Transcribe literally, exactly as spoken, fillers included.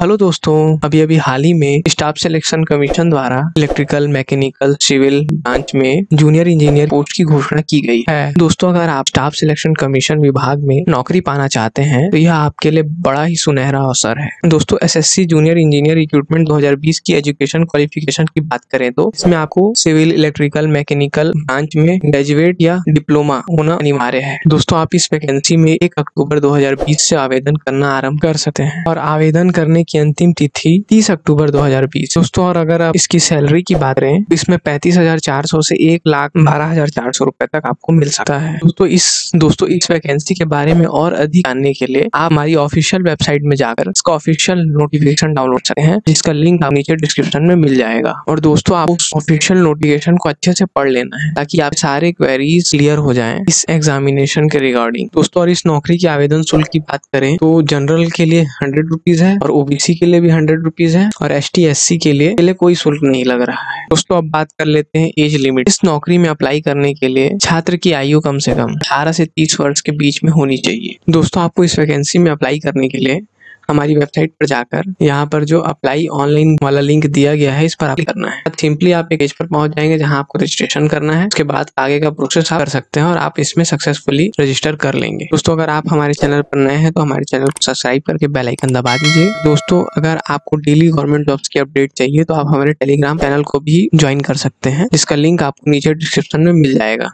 Hello दोस्तों, अभी अभी हाल ही में स्टाफ सिलेक्शन कमीशन द्वारा इलेक्ट्रिकल मैकेनिकल सिविल ब्रांच में जूनियर इंजीनियर पोस्ट की घोषणा की गई है। दोस्तों, अगर आप स्टाफ सिलेक्शन कमीशन विभाग में नौकरी पाना चाहते हैं तो यह आपके लिए बड़ा ही सुनहरा अवसर है। दोस्तों, एसएससी जूनियर इंजीनियर रिक्रूटमेंट दो हज़ार बीस की एजुकेशन क्वालिफिकेशन की बात करें तो इसमें आपको सिविल इलेक्ट्रिकल मैकेनिकल ब्रांच में ग्रेजुएट या डिप्लोमा होना अनिवार्य है। दोस्तों, आप इस वैकेंसी में एक अक्टूबर दो हजार बीस से आवेदन करना आरम्भ कर सकते हैं और आवेदन करने की अंतिम तिथि तीस अक्टूबर दो हज़ार बीस। दोस्तों, और अगर आप इसकी सैलरी की बात करें तो इसमें पैंतीस हज़ार चार सौ से एक लाख बारह हजार चार सौ रुपए तक आपको मिल सकता है। दोस्तों इस दोस्तों इस वैकेंसी के बारे में और अधिक जानने के लिए आप हमारी ऑफिशियल वेबसाइट में जाकर इसका ऑफिशियल नोटिफिकेशन डाउनलोड करते हैं, जिसका लिंक आप नीचे डिस्क्रिप्शन में मिल जाएगा। और दोस्तों, आप उस ऑफिशियल नोटिफिकेशन को अच्छे से पढ़ लेना है ताकि आप सारे क्वेरीज क्लियर हो जाए इस एग्जामिनेशन के रिगार्डिंग। दोस्तों, और इस नौकरी की आवेदन शुल्क की बात करें तो जनरल के लिए हंड्रेड रुपीज है और ओबी के लिए भी हंड्रेड रुपीज है और एस टी एस सी के लिए के लिए कोई शुल्क नहीं लग रहा है। दोस्तों, अब बात कर लेते हैं एज लिमिट। इस नौकरी में अप्लाई करने के लिए छात्र की आयु कम से कम अठारह से तीस वर्ष के बीच में होनी चाहिए। दोस्तों, आपको इस वैकेंसी में अप्लाई करने के लिए हमारी वेबसाइट पर जाकर यहाँ पर जो अप्लाई ऑनलाइन वाला लिंक दिया गया है इस पर अप्लाई करना है। सिंपली आप एक पेज पर पहुंच जाएंगे जहाँ आपको रजिस्ट्रेशन करना है। उसके बाद आगे का प्रोसेस आप कर सकते हैं और आप इसमें सक्सेसफुली रजिस्टर कर लेंगे। दोस्तों, अगर आप हमारे चैनल पर नए हैं तो हमारे चैनल को सब्सक्राइब करके बेल आइकन दबा दीजिए। दोस्तों, अगर आपको डेली गवर्नमेंट जॉब्स की अपडेट चाहिए तो आप हमारे टेलीग्राम चैनल को भी ज्वाइन कर सकते हैं, जिसका लिंक आपको नीचे डिस्क्रिप्शन में मिल जाएगा।